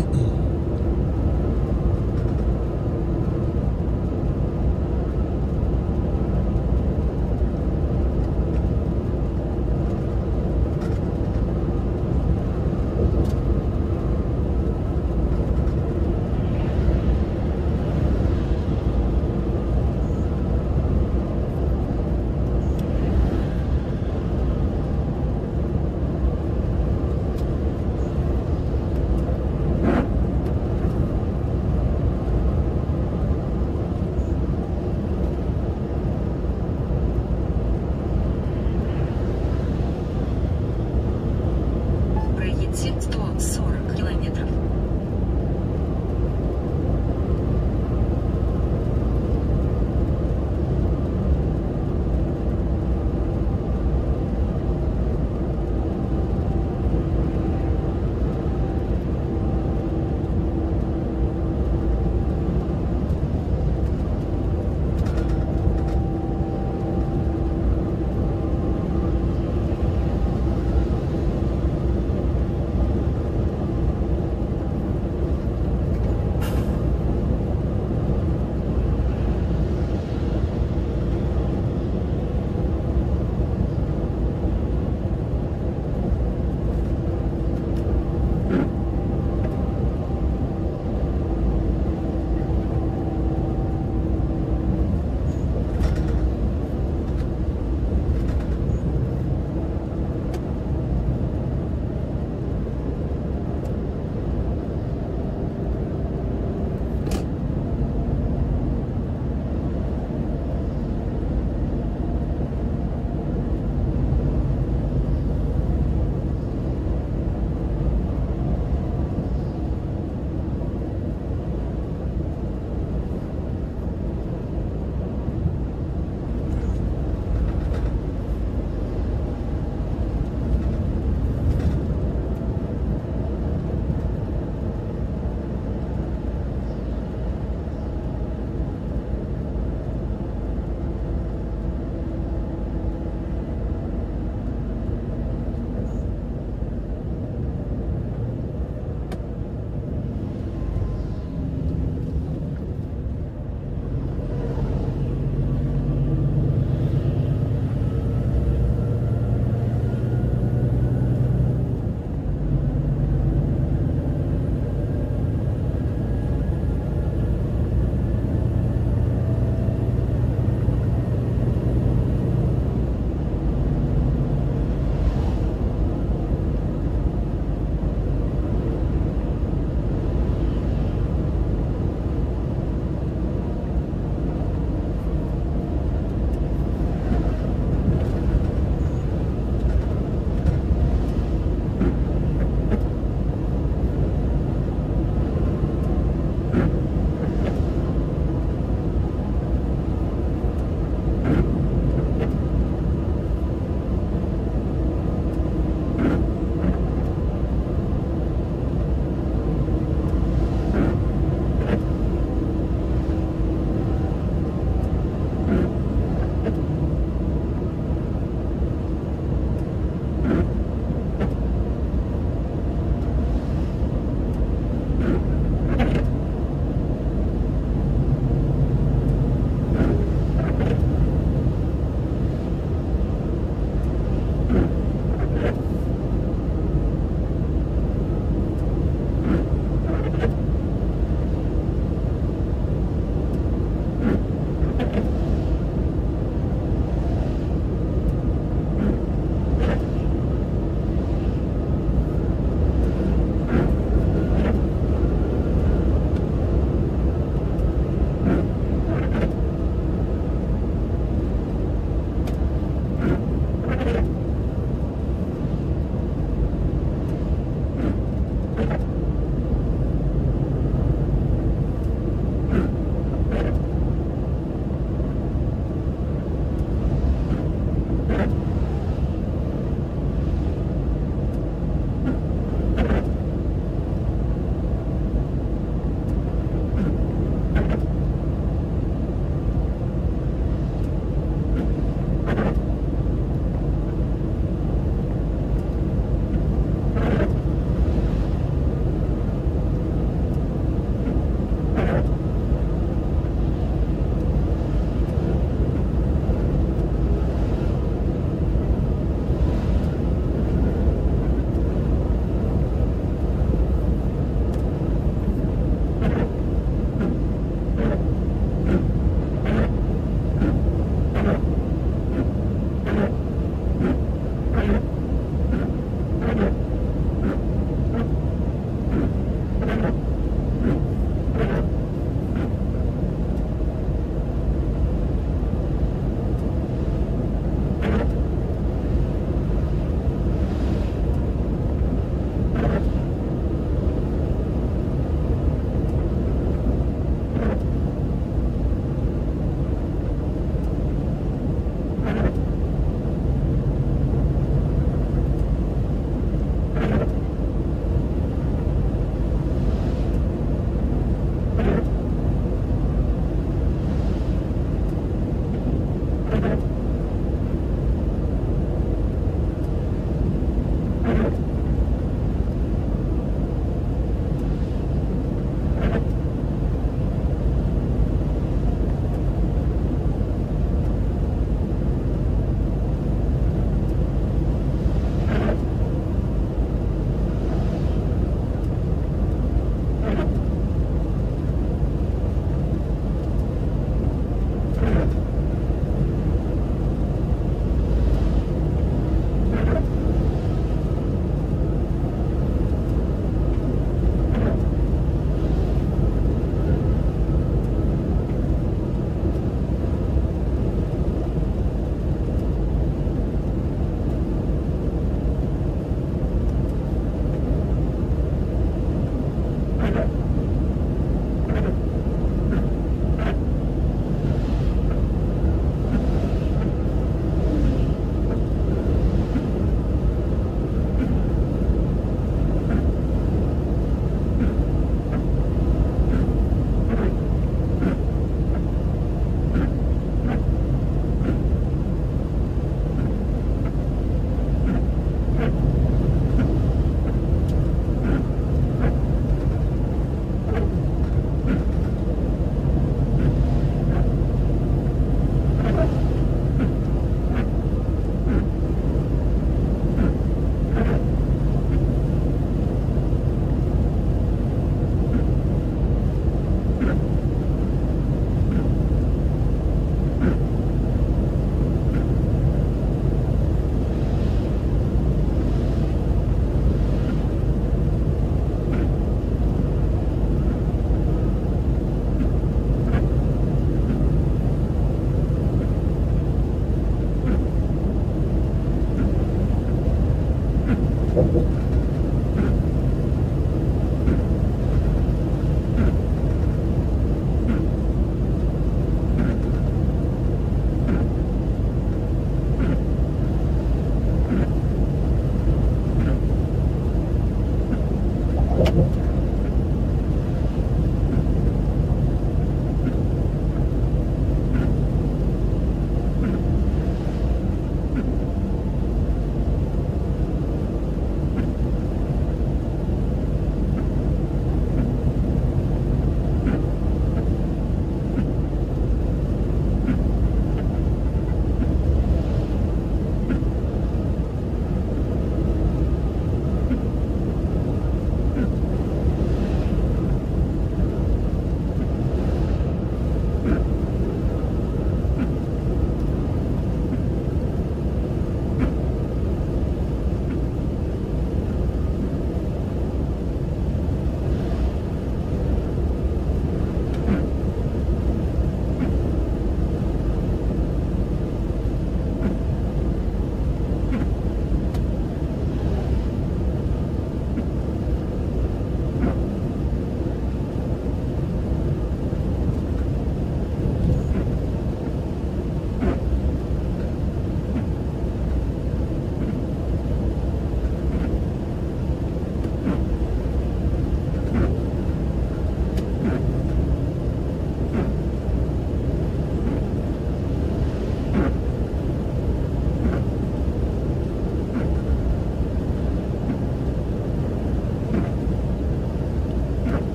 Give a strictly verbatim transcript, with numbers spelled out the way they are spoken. potent.